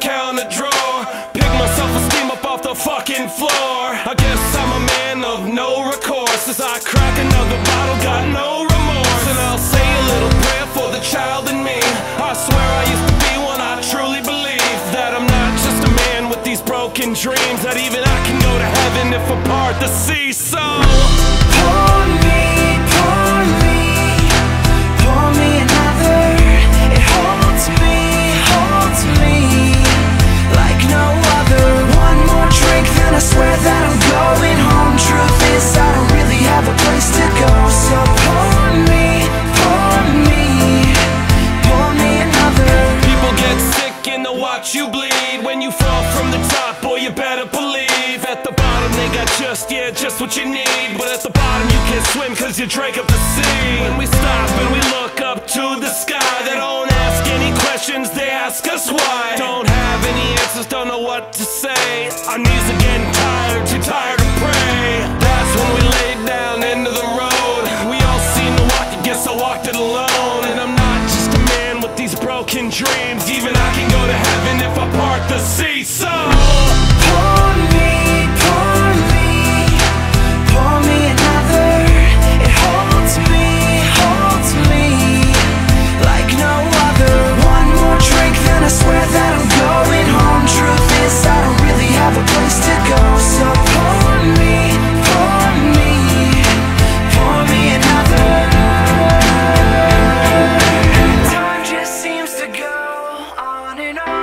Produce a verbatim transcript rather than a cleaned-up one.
count a draw. Pick myself a steam up off the fucking floor. I guess I'm a man of no recourse, as I crack another bottle, got no remorse. And I'll say a little prayer for the child in me. I swear I used to be one. I truly believe that I'm not just a man with these broken dreams, that even I can go to heaven if I part the sea. So pour me, pour me, pour me another. It holds me, holds me like no other. One more drink, then I swear that I'm going home. Truth is, I don't really have a place to go. So pour me, pour me, pour me another. People get sick and they'll watch you bleed. When you fall from the top, boy, you better believe at the bottom they got just, yeah, just what you need. But at the bottom you can't swim, cause you drank up the sea. When we stop and we look up to the sky, they don't ask any questions, they ask us why. Don't have any answers, don't know what to say. Our knees are getting tired, too tired to pray. That's when we laid down into the road. We all seem to walk it, guess I walked it alone. And I'm not just a man with these broken dreams. Even I can go to heaven if I part the sea. So pour me, pour me, pour me another. It holds me, holds me like no other. One more drink, then I swear that I'm going home. Truth is, I don't really have a place to go. So pour me, pour me, pour me another. Time just seems to go on and on.